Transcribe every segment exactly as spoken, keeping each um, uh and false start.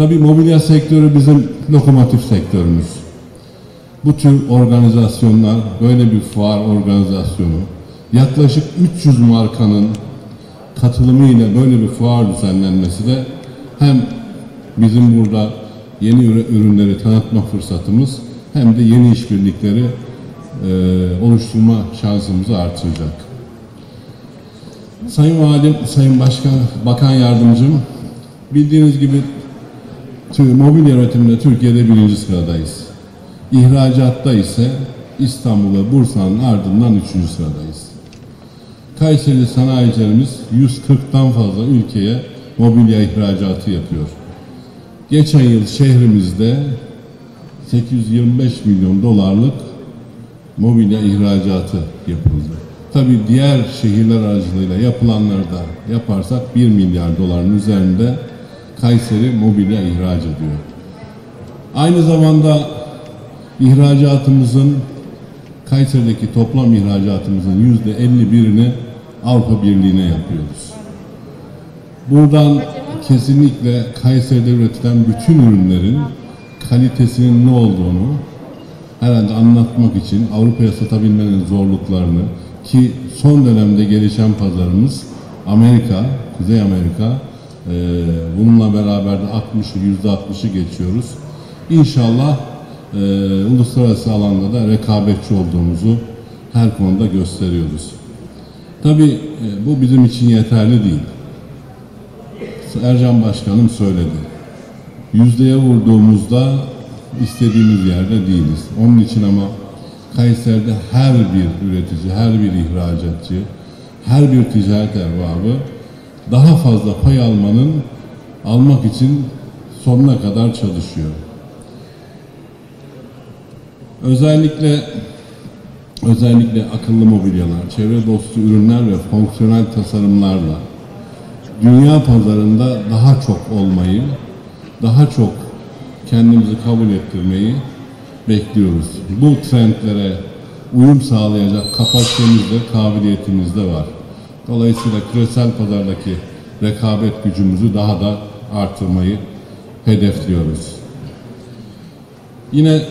Tabii mobilya sektörü bizim lokomotif sektörümüz. Bu tür organizasyonlar, böyle bir fuar organizasyonu, yaklaşık üç yüz markanın katılımıyla böyle bir fuar düzenlenmesi de hem bizim burada yeni ürünleri tanıtma fırsatımız hem de yeni işbirlikleri e, oluşturma şansımızı artıracak. Sayın Valim, Sayın Başkan, Bakan Yardımcım, bildiğiniz gibi mobilya üretiminde Türkiye'de birinci sıradayız. İhracatta ise İstanbul ve Bursa'nın ardından üçüncü sıradayız. Kayseri sanayicilerimiz yüz kırktan fazla ülkeye mobilya ihracatı yapıyor. Geçen yıl şehrimizde sekiz yüz yirmi beş milyon dolarlık mobilya ihracatı yapıldı. Tabii diğer şehirler aracılığıyla yapılanları da yaparsak bir milyar doların üzerinde Kayseri mobilya ihraç ediyor. Aynı zamanda ihracatımızın, Kayseri'deki toplam ihracatımızın yüzde elli birini Avrupa Birliği'ne yapıyoruz. Buradan kesinlikle Kayseri'de üretilen bütün ürünlerin kalitesinin ne olduğunu herhalde anlatmak için Avrupa'ya satabilmenin zorluklarını, ki son dönemde gelişen pazarımız Amerika, Kuzey Amerika, e, bununla beraber de yüzde altmışı geçiyoruz. İnşallah e, uluslararası alanda da rekabetçi olduğumuzu her konuda gösteriyoruz. Tabii e, bu bizim için yeterli değil. Sercan Başkanım söyledi. Yüzdeye vurduğumuzda istediğimiz yerde değiliz. Onun için ama Kayseri'de her bir üretici, her bir ihracatçı, her bir ticaret erbabı daha fazla pay almanın, almak için sonuna kadar çalışıyor. Özellikle özellikle akıllı mobilyalar, çevre dostu ürünler ve fonksiyonel tasarımlarla dünya pazarında daha çok olmayı, daha çok kendimizi kabul ettirmeyi bekliyoruz. Bu trendlere uyum sağlayacak kapasitemiz de, kabiliyetimiz de var. Dolayısıyla küresel pazardaki rekabet gücümüzü daha da artırmayı hedefliyoruz. Yine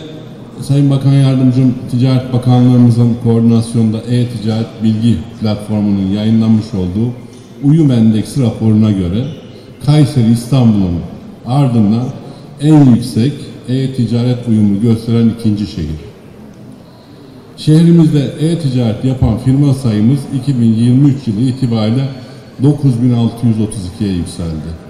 Sayın Bakan Yardımcım, Ticaret Bakanlığımızın koordinasyonunda e-Ticaret Bilgi Platformunun yayınlanmış olduğu Uyum Endeksi raporuna göre Kayseri, İstanbul'un ardından en yüksek e-ticaret uyumu gösteren ikinci şehir. Şehrimizde e-ticaret yapan firma sayımız iki bin yirmi üç yılı itibariyle dokuz bin altı yüz otuz ikiye yükseldi.